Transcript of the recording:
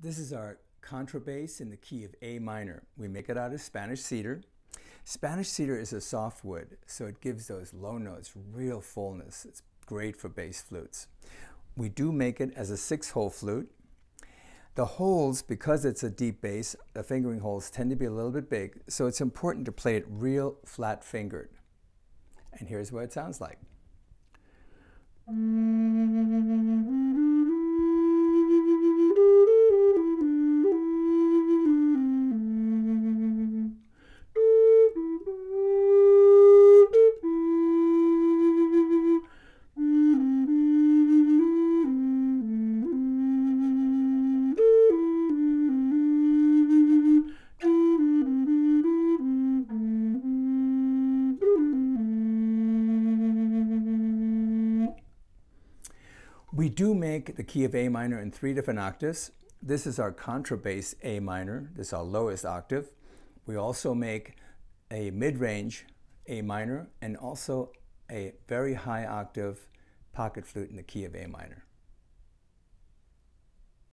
This is our contrabass in the key of A minor. We make it out of Spanish cedar. Spanish cedar is a softwood, so it gives those low notes real fullness. It's great for bass flutes. We do make it as a 6-hole flute. The holes, because it's a deep bass, the fingering holes tend to be a little bit big, so it's important to play it real flat-fingered. And here's what it sounds like. We do make the key of A minor in 3 different octaves. This is our contrabass A minor. This is our lowest octave. We also make a mid-range A minor and also a very high octave pocket flute in the key of A minor.